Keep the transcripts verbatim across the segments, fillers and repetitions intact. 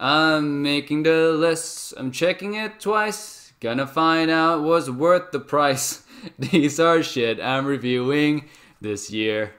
I'm making the list, I'm checking it twice, gonna find out what's worth the price. These are shit I'm reviewing this year.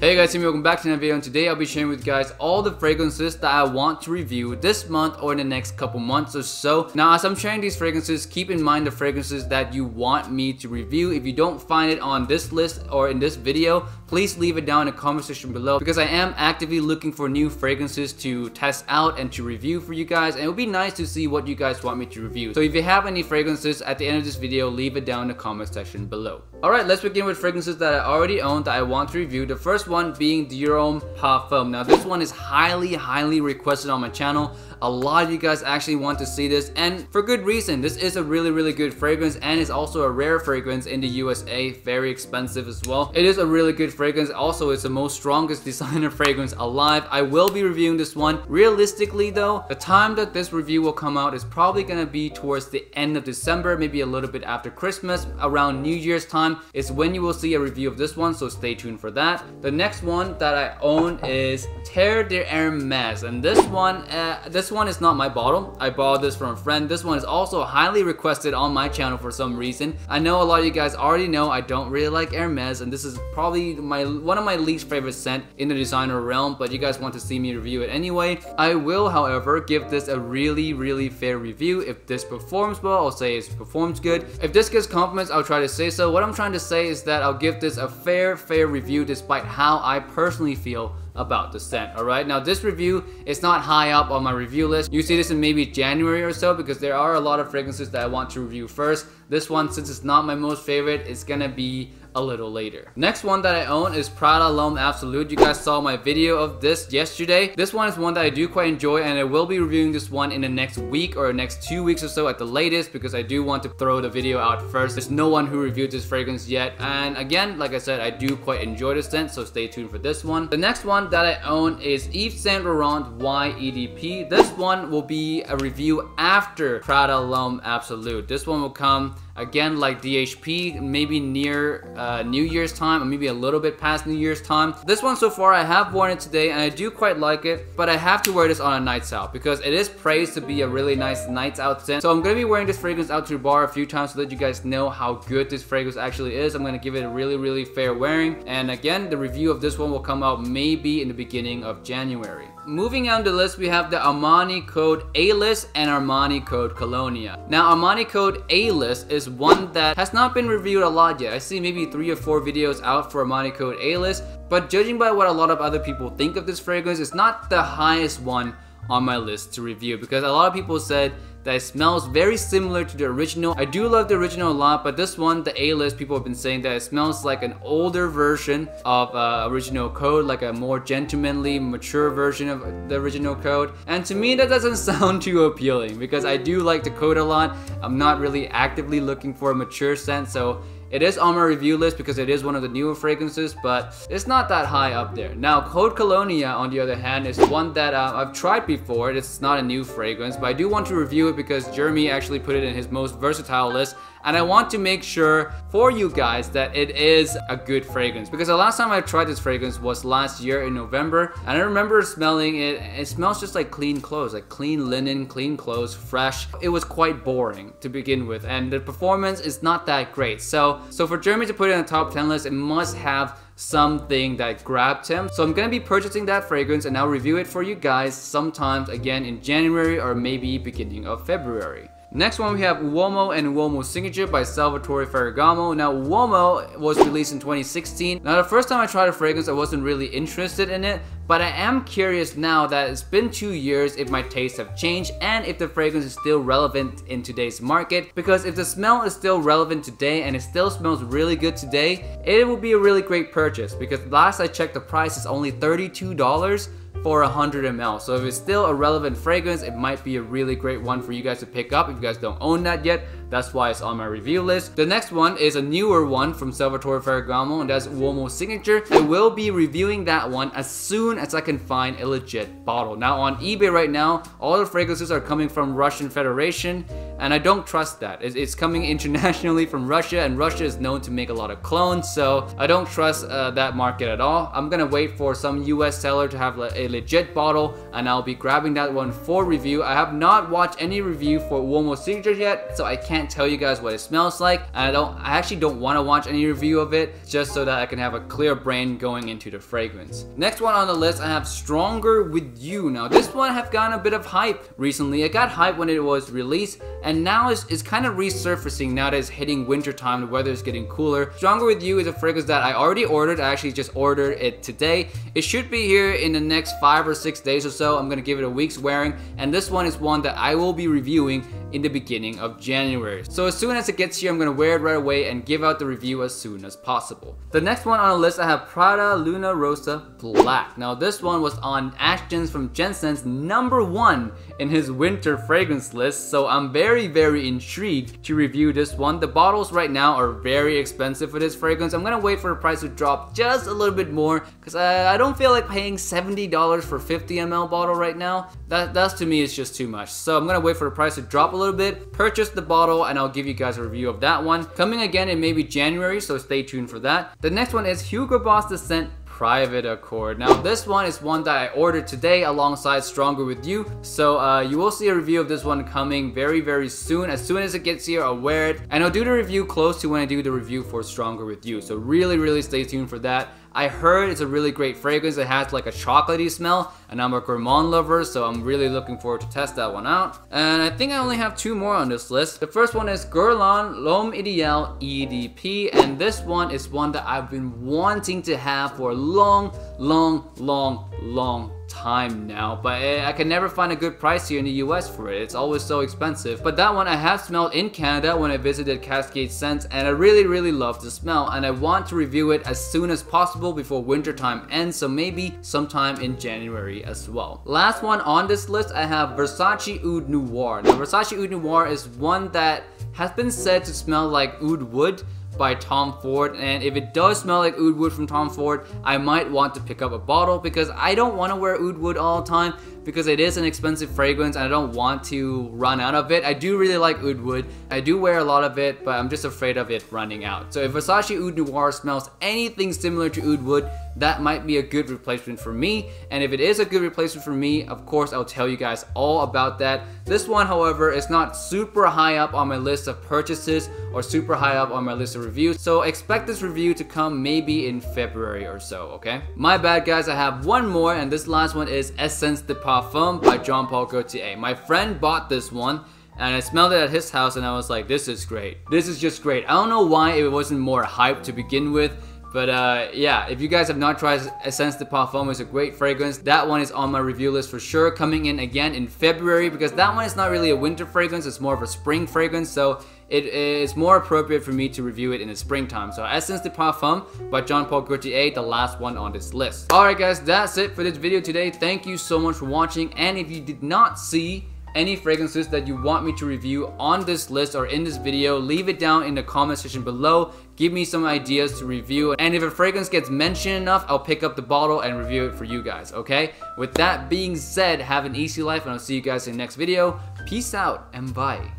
Hey guys, and welcome back to another video, and today I'll be sharing with you guys all the fragrances that I want to review this month or in the next couple months or so. Now, as I'm sharing these fragrances, keep in mind the fragrances that you want me to review. If you don't find it on this list or in this video, please leave it down in the comment section below, because I am actively looking for new fragrances to test out and to review for you guys, and it would be nice to see what you guys want me to review. So if you have any fragrances at the end of this video, leave it down in the comment section below. Alright, let's begin with fragrances that I already own that I want to review. The first one being Dior Homme Parfum. Now this one is highly, highly requested on my channel. A lot of you guys actually want to see this, and for good reason. This is a really, really good fragrance, and it's also a rare fragrance in the U S A, very expensive as well. It is a really good fragrance. Also, it's the most strongest designer fragrance alive. I will be reviewing this one. Realistically though, the time that this review will come out is probably gonna be towards the end of December, maybe a little bit after Christmas, around New Year's time is when you will see a review of this one, so stay tuned for that. The next one that I own is Terre d'Hermes, and this one, uh, this one is not my bottle. I bought this from a friend. This one is also highly requested on my channel for some reason. I know a lot of you guys already know I don't really like Hermes, and this is probably my one of my least favorite scent in the designer realm, but you guys want to see me review it anyway. I will, however, give this a really, really fair review. If this performs well, I'll say it performs good. If this gets compliments, I'll try to say so. What I'm trying to say is that I'll give this a fair, fair review despite how I personally feel about the scent. All right, now this review is not high up on my review list. You see this in maybe January or so, because there are a lot of fragrances that I want to review first. This one, since it's not my most favorite, it's gonna be a little later. Next one that I own is Prada L'homme Absolute. You guys saw my video of this yesterday. This one is one that I do quite enjoy, and I will be reviewing this one in the next week or next two weeks or so at the latest, because I do want to throw the video out first. There's no one who reviewed this fragrance yet, and again, like I said, I do quite enjoy the scent, so stay tuned for this one. The next one that I own is Yves Saint Laurent Y E D P. This one will be a review after Prada L'homme Absolute. This one will come again, like D H P, maybe near uh, New Year's time, or maybe a little bit past New Year's time. This one so far, I have worn it today, and I do quite like it, but I have to wear this on a nights out, because it is praised to be a really nice nights out scent. So I'm gonna be wearing this fragrance out to the bar a few times to let you guys know how good this fragrance actually is. I'm gonna give it a really, really fair wearing. And again, the review of this one will come out maybe in the beginning of January. Moving on the list, we have the Armani Code A-List and Armani Code Colonia. Now, Armani Code A-List is one that has not been reviewed a lot yet. I see maybe three or four videos out for Armani Code A-List, but judging by what a lot of other people think of this fragrance, it's not the highest one on my list to review, because a lot of people said that it smells very similar to the original. I do love the original a lot, but this one, the A-List, people have been saying that it smells like an older version of uh, original code, like a more gentlemanly, mature version of the original code. And to me, that doesn't sound too appealing, because I do like the code a lot. I'm not really actively looking for a mature scent, so it is on my review list because it is one of the newer fragrances, but it's not that high up there. Now, Code Colonia, on the other hand, is one that uh, I've tried before. It's not a new fragrance, but I do want to review it because Jeremy actually put it in his most versatile list. And I want to make sure for you guys that it is a good fragrance, because the last time I tried this fragrance was last year in November, and I remember smelling it. It smells just like clean clothes, like clean linen, clean clothes, fresh. It was quite boring to begin with, and the performance is not that great. So, so for Jeremy to put it on the top ten list, it must have something that grabbed him. So I'm gonna be purchasing that fragrance, and I'll review it for you guys sometimes again in January or maybe beginning of February. Next one, we have Uomo and Uomo Signature by Salvatore Ferragamo. Now, Uomo was released in twenty sixteen. Now, the first time I tried a fragrance, I wasn't really interested in it, but I am curious now that it's been two years if my tastes have changed and if the fragrance is still relevant in today's market. Because if the smell is still relevant today and it still smells really good today, it will be a really great purchase, because last I checked, the price is only thirty-two dollars. For one hundred milliliters. So if it's still a relevant fragrance, it might be a really great one for you guys to pick up if you guys don't own that yet. That's why it's on my review list. The next one is a newer one from Salvatore Ferragamo, and that's Uomo Signature. I will be reviewing that one as soon as I can find a legit bottle. Now, on eBay right now, all the fragrances are coming from Russian Federation, and I don't trust that. It's, it's coming internationally from Russia, and Russia is known to make a lot of clones, so I don't trust uh, that market at all. I'm gonna wait for some U S seller to have a legit bottle, and I'll be grabbing that one for review. I have not watched any review for Uomo Signature yet, so I can't tell you guys what it smells like, and I don't, I actually don't want to watch any review of it, just so that I can have a clear brain going into the fragrance. Next one on the list, I have Stronger With You. Now this one have gotten a bit of hype recently. It got hype when it was released, and now it's, it's kind of resurfacing now that it's hitting winter time, the weather is getting cooler. Stronger With You is a fragrance that I already ordered. I actually just ordered it today. It should be here in the next five or six days or so. I'm gonna give it a week's wearing, and this one is one that I will be reviewing in the beginning of January. So as soon as it gets here, I'm gonna wear it right away and give out the review as soon as possible. The next one on the list, I have Prada Luna Rossa Black. Now this one was on Ashton's from Jensen's number one in his winter fragrance list, so I'm very, very intrigued to review this one. The bottles right now are very expensive for this fragrance. I'm gonna wait for the price to drop just a little bit more, because I, I don't feel like paying seventy dollars for fifty milliliter bottle right now. That, that's to me is just too much. So I'm gonna wait for the price to drop a little bit, purchase the bottle, and I'll give you guys a review of that one. Coming again in maybe January, so stay tuned for that. The next one is Hugo Boss Descent Private Accord. Now this one is one that I ordered today alongside Stronger With You, so uh, you will see a review of this one coming very, very soon. As soon as it gets here, I'll wear it, and I'll do the review close to when I do the review for Stronger With You, so really, really stay tuned for that. I heard it's a really great fragrance. It has like a chocolatey smell, and I'm a gourmand lover, so I'm really looking forward to test that one out. And I think I only have two more on this list. The first one is Guerlain L'Homme Idéal E D P, and this one is one that I've been wanting to have for a long, long, long, long time now, but I can never find a good price here in the U S for it. It's always so expensive. But that one I have smelled in Canada when I visited Cascade Scents, and I really, really love the smell, and I want to review it as soon as possible before winter time ends, so maybe sometime in January as well. Last one on this list, I have Versace Oud Noir. Now Versace Oud Noir is one that has been said to smell like oud wood by Tom Ford, and if it does smell like oud wood from Tom Ford, I might want to pick up a bottle, because I don't want to wear oud wood all the time, because it is an expensive fragrance and I don't want to run out of it. I do really like oud wood. I do wear a lot of it, but I'm just afraid of it running out. So if Versace Oud Noir smells anything similar to oud wood, that might be a good replacement for me. And if it is a good replacement for me, of course I'll tell you guys all about that. This one, however, is not super high up on my list of purchases or super high up on my list of reviews, so expect this review to come maybe in February or so, okay? My bad, guys, I have one more, and this last one is Essence de Parfum by Jean Paul Gaultier. My friend bought this one, and I smelled it at his house, and I was like, this is great. This is just great. I don't know why it wasn't more hype to begin with. But uh, yeah, if you guys have not tried Essence de Parfum, it's a great fragrance. That one is on my review list for sure, coming in again in February, because that one is not really a winter fragrance, it's more of a spring fragrance, so it is more appropriate for me to review it in the springtime. So Essence de Parfum by Jean Paul Gaultier, the last one on this list. Alright guys, that's it for this video today. Thank you so much for watching, and if you did not see any fragrances that you want me to review on this list or in this video, leave it down in the comment section below. Give me some ideas to review, and if a fragrance gets mentioned enough, I'll pick up the bottle and review it for you guys, okay? With that being said, have an easy life, and I'll see you guys in the next video. Peace out and bye.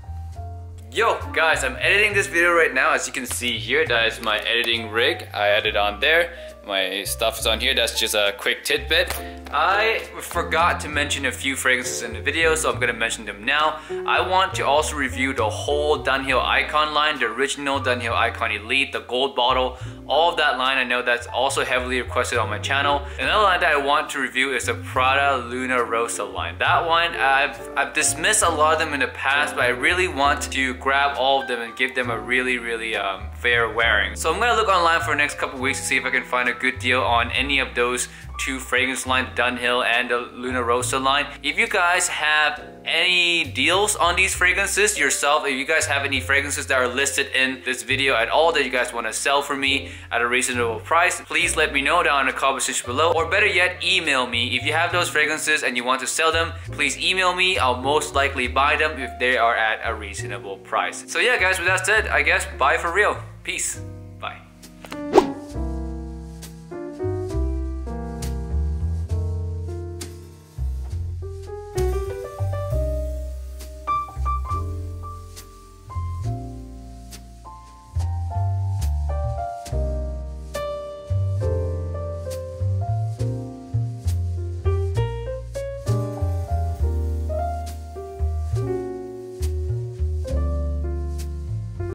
Yo guys, I'm editing this video right now. As you can see here, that is my editing rig. I added on there. My stuff is on here. That's just a quick tidbit. I forgot to mention a few fragrances in the video, so I'm gonna mention them now. I want to also review the whole Dunhill Icon line, the original Dunhill Icon Elite, the gold bottle, all of that line. I know that's also heavily requested on my channel. Another line that I want to review is the Prada Luna Rossa line. That one, I've, I've dismissed a lot of them in the past, but I really want to grab all of them and give them a really, really um, fair wearing. So I'm gonna look online for the next couple weeks to see if I can find a good deal on any of those two fragrance lines, Dunhill and the Luna Rossa line. If you guys have any deals on these fragrances yourself, if you guys have any fragrances that are listed in this video at all that you guys want to sell for me at a reasonable price, please let me know down in the comment section below, or better yet, email me. If you have those fragrances and you want to sell them, please email me. I'll most likely buy them if they are at a reasonable price. So yeah guys, with that said, I guess bye for real. Peace.